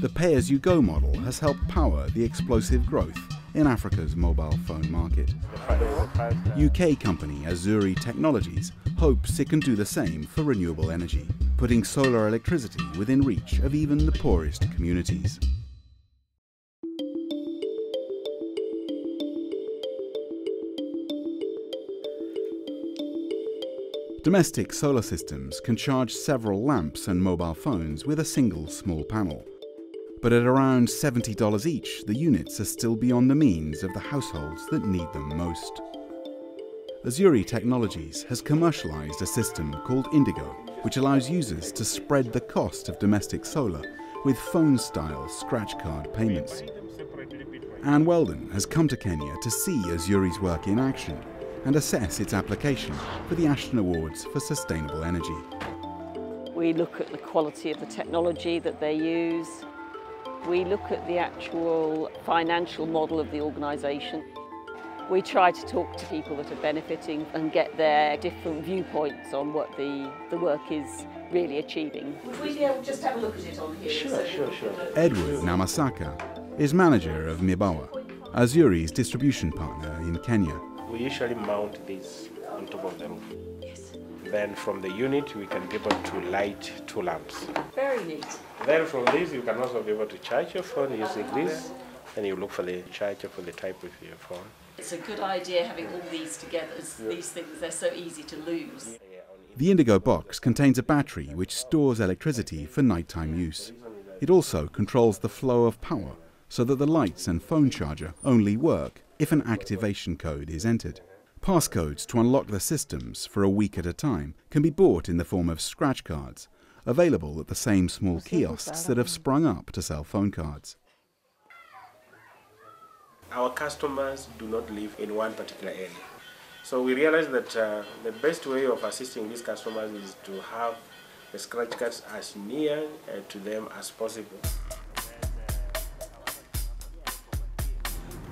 The pay-as-you-go model has helped power the explosive growth in Africa's mobile phone market. UK company Azuri Technologies hopes it can do the same for renewable energy, putting solar electricity within reach of even the poorest communities. Domestic solar systems can charge several lamps and mobile phones with a single small panel. But at around $70 each, the units are still beyond the means of the households that need them most. Azuri Technologies has commercialized a system called Indigo, which allows users to spread the cost of domestic solar with phone-style scratch card payments. Anne Weldon has come to Kenya to see Azuri's work in action and assess its application for the Ashden Awards for Sustainable Energy. We look at the quality of the technology that they use. We look at the actual financial model of the organisation. We try to talk to people that are benefiting and get their different viewpoints on what the work is really achieving. Would we be able to just have a look at it on here? Sure. Edward Namasaka is manager of Mibawa, Azuri's distribution partner in Kenya. We usually mount these on top of them. Yes. Then from the unit we can be able to light two lamps. Very neat. Then from this you can also be able to charge your phone using this, and you look for the charger for the type of your phone. It's a good idea having all these together. These things, they're so easy to lose. The Indigo box contains a battery which stores electricity for nighttime use. It also controls the flow of power so that the lights and phone charger only work if an activation code is entered. Passcodes to unlock the systems for a week at a time can be bought in the form of scratch cards, available at the same small kiosks that have sprung up to sell phone cards. Our customers do not live in one particular area. So we realize that the best way of assisting these customers is to have the scratch cards as near to them as possible.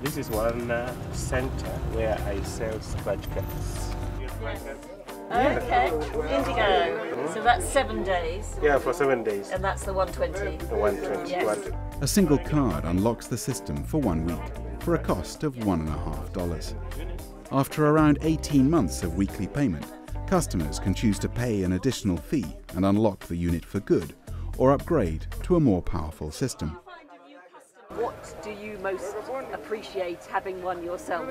This is one center where I sell scratch cards. Okay, Indigo. So that's 7 days. Yeah, for 7 days. And that's the 120. The 120. Yes. 120. A single card unlocks the system for 1 week for a cost of $1.50. After around 18 months of weekly payment, customers can choose to pay an additional fee and unlock the unit for good, or upgrade to a more powerful system. What do you most appreciate having one yourself?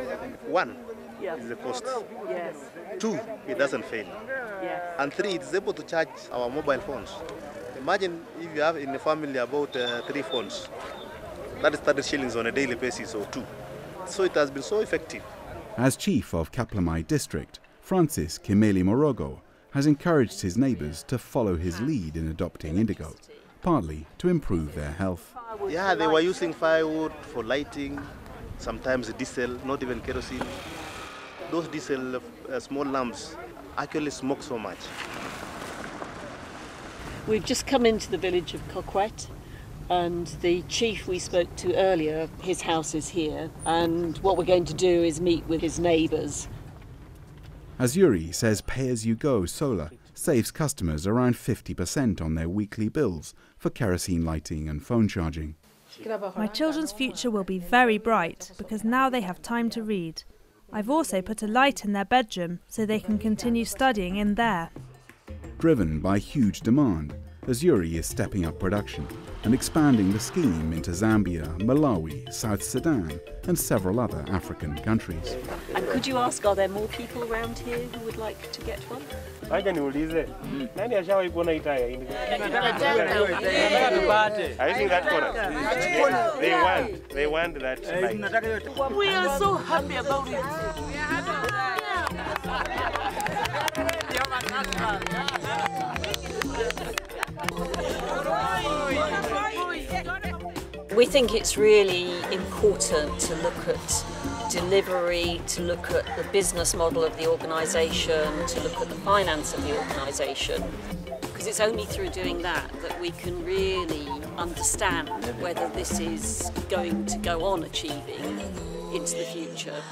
One, yeah, is the cost. Yes. Two, it doesn't fail. Yes. And three, it's able to charge our mobile phones. Imagine if you have in a family about 3 phones. That is 30 shillings on a daily basis, or 2. So it has been so effective. As chief of Kaplamai district, Francis Kimeli Morogo has encouraged his neighbours to follow his lead in adopting Indigo, partly to improve their health. Yeah, they were using firewood for lighting, sometimes diesel, not even kerosene. Those diesel small lamps actually smoke so much. We've just come into the village of Kokwet, and the chief we spoke to earlier, his house is here, and what we're going to do is meet with his neighbours. Azuri says pay-as-you-go solar saves customers around 50% on their weekly bills for kerosene lighting and phone charging. My children's future will be very bright because now they have time to read. I've also put a light in their bedroom so they can continue studying in there. Driven by huge demand, Azuri is stepping up production and expanding the scheme into Zambia, Malawi, South Sudan and several other African countries. And could you ask, are there more people around here who would like to get one? I think that for us. They want that light. We are so happy about it. We think it's really important to look at delivery, to look at the business model of the organisation, to look at the finance of the organisation, because it's only through doing that that we can really understand whether this is going to go on achieving into the future.